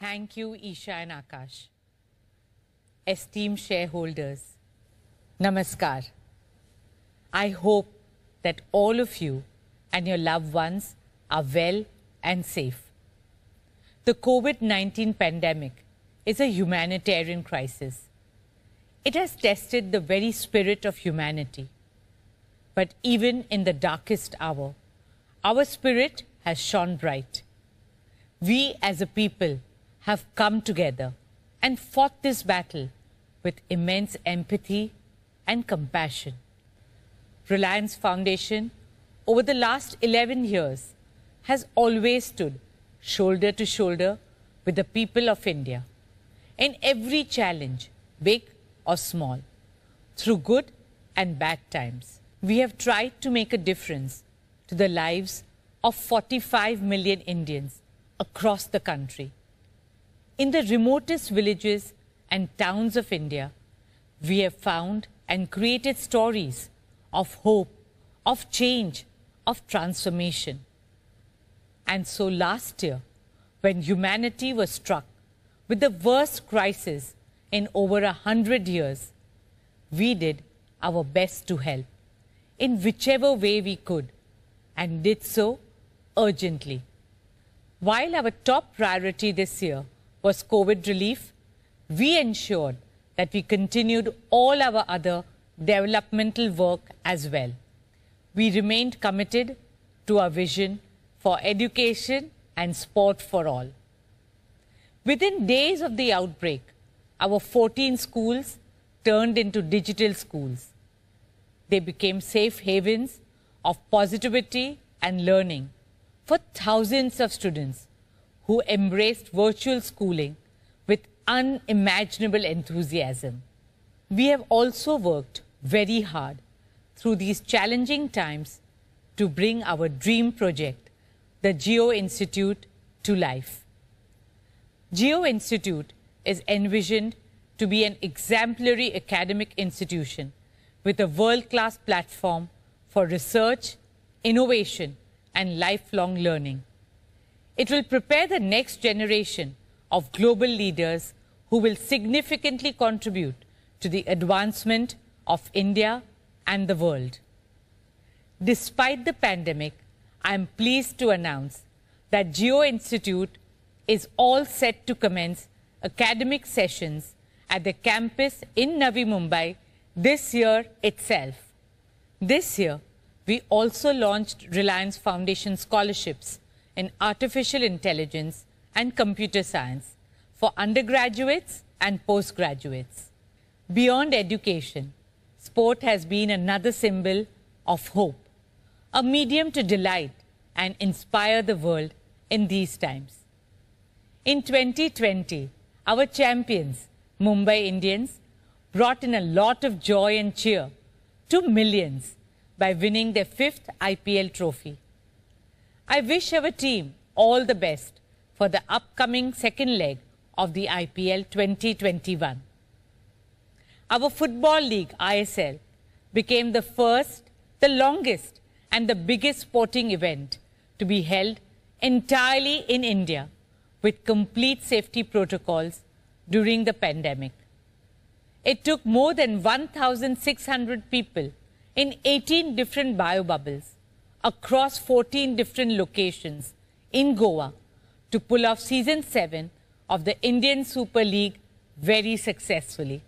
Thank you, Isha and Akash. Esteemed shareholders, namaskar. I hope that all of you and your loved ones are well and safe. The COVID-19 pandemic is a humanitarian crisis. It has tested the very spirit of humanity. But even in the darkest hour, our spirit has shone bright. We as a people have come together and fought this battle with immense empathy and compassion. Reliance Foundation, over the last 11 years, has always stood shoulder to shoulder with the people of India in every challenge, big or small, through good and bad times. We have tried to make a difference to the lives of 45 million Indians across the country. In the remotest villages and towns of India, we have found and created stories of hope, of change, of transformation. And so last year, when humanity was struck with the worst crisis in over 100 years, we did our best to help in whichever way we could, and did so urgently. While our top priority this year was COVID relief, we ensured that we continued all our other developmental work as well. We remained committed to our vision for education and sport for all. Within days of the outbreak, our 14 schools turned into digital schools. They became safe havens of positivity and learning for thousands of students who embraced virtual schooling with unimaginable enthusiasm. We have also worked very hard through these challenging times to bring our dream project, the Jio Institute, to life. Jio Institute is envisioned to be an exemplary academic institution with a world-class platform for research, innovation, and lifelong learning. It will prepare the next generation of global leaders who will significantly contribute to the advancement of India and the world. Despite the pandemic, I am pleased to announce that Jio Institute is all set to commence academic sessions at the campus in Navi Mumbai this year itself. This year, we also launched Reliance Foundation scholarships in artificial intelligence and computer science for undergraduates and postgraduates. Beyond education, sport has been another symbol of hope, a medium to delight and inspire the world in these times. In 2020, our champions, Mumbai Indians, brought in a lot of joy and cheer to millions by winning their 5th IPL trophy. I wish our team all the best for the upcoming second leg of the IPL 2021. Our Football League, ISL, became the first, the longest, and the biggest sporting event to be held entirely in India with complete safety protocols during the pandemic. It took more than 1,600 people in 18 different biobubbles across 14 different locations in Goa to pull off Season 7 of the Indian Super League very successfully.